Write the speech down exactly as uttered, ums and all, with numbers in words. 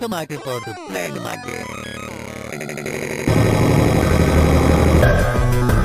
The microphone to play the microphone.